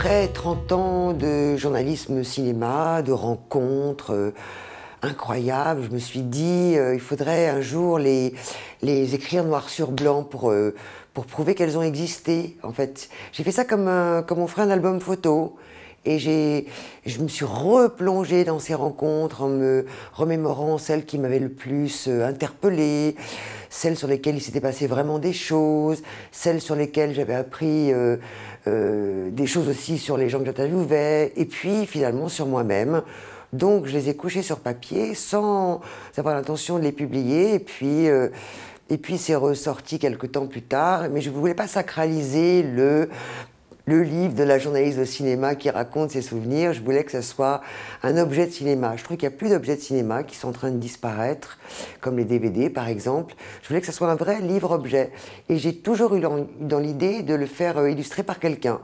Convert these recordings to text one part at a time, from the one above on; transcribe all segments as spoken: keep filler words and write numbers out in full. après trente ans de journalisme cinéma, de rencontres euh, incroyables, je me suis dit euh, il faudrait un jour les, les écrire noir sur blanc pour, euh, pour prouver qu'elles ont existé, en fait. J'ai fait ça comme, un, comme on ferait un album photo. Et j'ai, je me suis replongée dans ces rencontres en me remémorant celles qui m'avaient le plus interpellée, celles sur lesquelles il s'était passé vraiment des choses, celles sur lesquelles j'avais appris euh, euh, des choses aussi sur les gens que j'interviewais, et puis finalement sur moi-même. Donc je les ai couchées sur papier sans avoir l'intention de les publier, et puis... Euh, et puis c'est ressorti quelques temps plus tard, mais je ne voulais pas sacraliser le... le livre de la journaliste de cinéma qui raconte ses souvenirs. Je voulais que ce soit un objet de cinéma. Je trouve qu'il n'y a plus d'objets de cinéma qui sont en train de disparaître, comme les D V D par exemple. Je voulais que ce soit un vrai livre-objet. Et j'ai toujours eu dans l'idée de le faire illustrer par quelqu'un.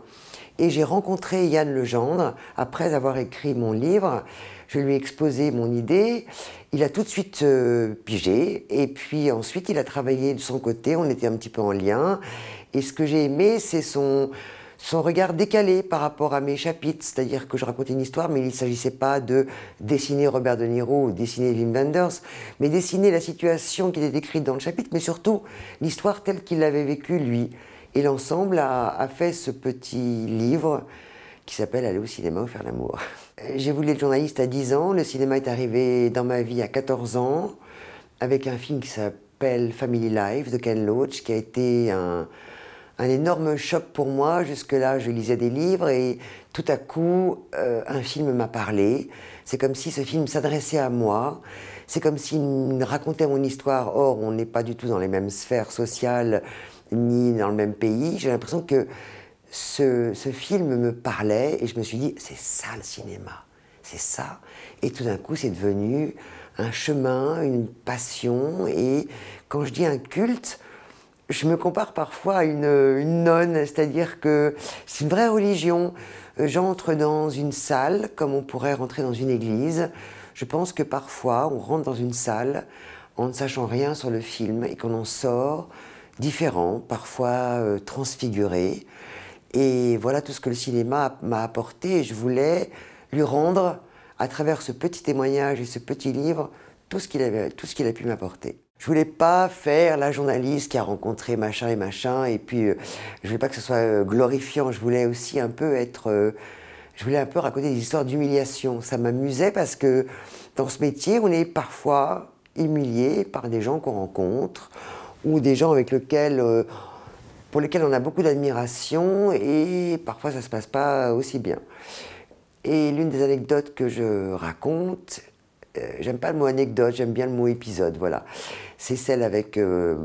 Et j'ai rencontré Yann Legendre après avoir écrit mon livre. Je lui ai exposé mon idée, il a tout de suite euh, pigé, et puis ensuite il a travaillé de son côté, on était un petit peu en lien. Et ce que j'ai aimé, c'est son... son regard décalé par rapport à mes chapitres, c'est-à-dire que je racontais une histoire, mais il ne s'agissait pas de dessiner Robert De Niro ou dessiner Wim Wenders, mais dessiner la situation qui était décrite dans le chapitre, mais surtout l'histoire telle qu'il l'avait vécue lui. Et l'ensemble a, a fait ce petit livre qui s'appelle « Aller au cinéma ou faire l'amour ». J'ai voulu être journaliste à dix ans, le cinéma est arrivé dans ma vie à quatorze ans, avec un film qui s'appelle « Family Life » de Ken Loach, qui a été un... un énorme choc pour moi. Jusque-là, je lisais des livres et tout à coup, euh, un film m'a parlé. C'est comme si ce film s'adressait à moi. C'est comme s'il racontait mon histoire. Or, on n'est pas du tout dans les mêmes sphères sociales ni dans le même pays. J'ai l'impression que ce, ce film me parlait et je me suis dit, c'est ça le cinéma, c'est ça. Et tout d'un coup, c'est devenu un chemin, une passion. Et quand je dis un culte, je me compare parfois à une, une nonne, c'est-à-dire que c'est une vraie religion. J'entre dans une salle comme on pourrait rentrer dans une église. Je pense que parfois on rentre dans une salle en ne sachant rien sur le film et qu'on en sort différent, parfois euh, transfiguré. Et voilà tout ce que le cinéma m'a apporté et je voulais lui rendre, à travers ce petit témoignage et ce petit livre, tout ce qu'il avait, tout ce qu'il a pu m'apporter. Je voulais pas faire la journaliste qui a rencontré machin et machin, et puis euh, je voulais pas que ce soit euh, glorifiant, je voulais aussi un peu être... Euh, je voulais un peu raconter des histoires d'humiliation. Ça m'amusait parce que dans ce métier, on est parfois humilié par des gens qu'on rencontre, ou des gens avec lesquels, euh, pour lesquels on a beaucoup d'admiration, et parfois ça se passe pas aussi bien. Et l'une des anecdotes que je raconte, j'aime pas le mot anecdote, j'aime bien le mot épisode, voilà. C'est celle avec, euh,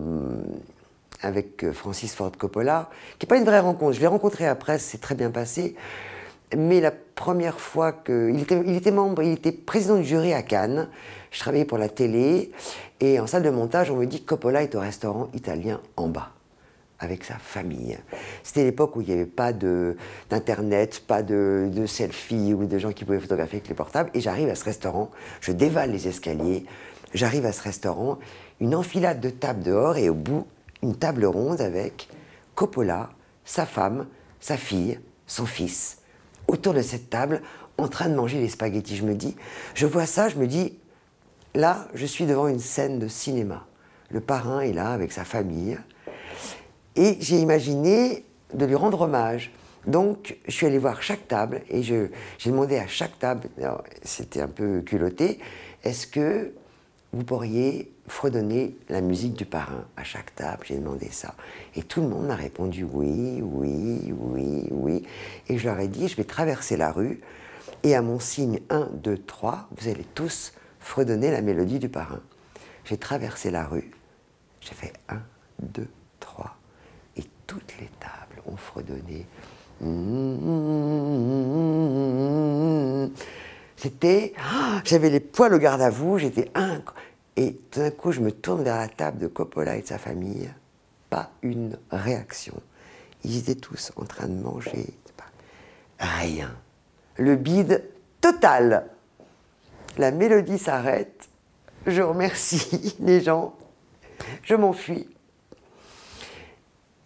avec Francis Ford Coppola, qui n'est pas une vraie rencontre. Je l'ai rencontré après, c'est très bien passé. Mais la première fois que... Il était, il était membre, il était président du jury à Cannes. Je travaillais pour la télé. Et en salle de montage, on me dit que Coppola est au restaurant italien en bas, avec sa famille. C'était l'époque où il n'y avait pas d'internet, pas de, de selfie ou de gens qui pouvaient photographier avec les portables. Et j'arrive à ce restaurant, je dévale les escaliers, j'arrive à ce restaurant, une enfilade de tables dehors et au bout, une table ronde avec Coppola, sa femme, sa fille, son fils, autour de cette table, en train de manger les spaghettis. Je me dis, je vois ça, je me dis, là, je suis devant une scène de cinéma. Le parrain est là avec sa famille. Et j'ai imaginé de lui rendre hommage. Donc, je suis allé voir chaque table et j'ai demandé à chaque table, c'était un peu culotté, est-ce que vous pourriez fredonner la musique du parrain à chaque table? J'ai demandé ça. Et tout le monde m'a répondu oui, oui, oui, oui. Et je leur ai dit, je vais traverser la rue et à mon signe un, deux, trois, vous allez tous fredonner la mélodie du parrain. J'ai traversé la rue, j'ai fait un, deux, trois. Et toutes les tables ont fredonné. C'était... Oh, j'avais les poils au garde-à-vous, j'étais incroyable. Et tout d'un coup, je me tourne vers la table de Coppola et de sa famille. Pas une réaction. Ils étaient tous en train de manger. Rien. Le bide total. La mélodie s'arrête. Je remercie les gens. Je m'enfuis.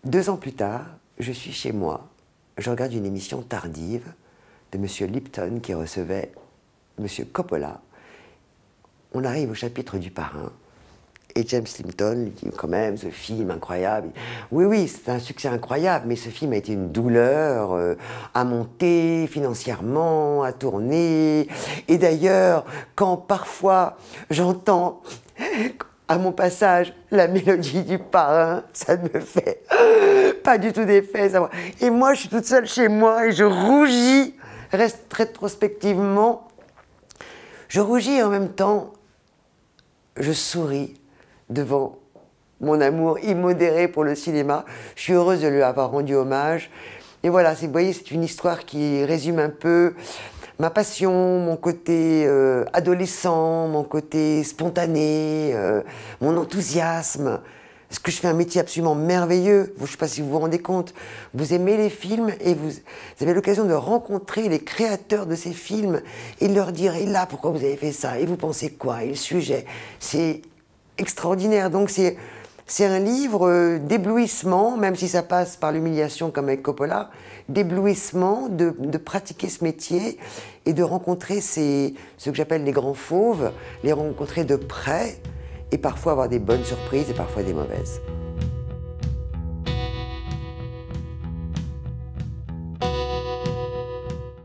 Deux ans plus tard, je suis chez moi, je regarde une émission tardive de M. Lipton qui recevait M. Coppola. On arrive au chapitre du parrain. Et James Lipton lui dit quand même, ce film incroyable. Oui, oui, c'est un succès incroyable, mais ce film a été une douleur euh, à monter financièrement, à tourner. Et d'ailleurs, quand parfois j'entends à mon passage la mélodie du parrain, ça ne me fait pas du tout d'effet. Ça... Et moi, je suis toute seule chez moi et je rougis reste rétrospectivement. Je rougis et en même temps, je souris. Devant mon amour immodéré pour le cinéma, je suis heureuse de lui avoir rendu hommage. Et voilà, vous voyez, c'est une histoire qui résume un peu ma passion, mon côté euh, adolescent, mon côté spontané, euh, mon enthousiasme. Parce que je fais un métier absolument merveilleux. Je ne sais pas si vous vous rendez compte. Vous aimez les films et vous, vous avez l'occasion de rencontrer les créateurs de ces films et de leur dire « Et là, pourquoi vous avez fait ça ?» Et vous pensez quoi? Et le sujet, c'est... extraordinaire, donc c'est un livre euh, d'éblouissement, même si ça passe par l'humiliation comme avec Coppola, d'éblouissement de, de pratiquer ce métier et de rencontrer ces, ce que j'appelle les grands fauves, les rencontrer de près et parfois avoir des bonnes surprises et parfois des mauvaises.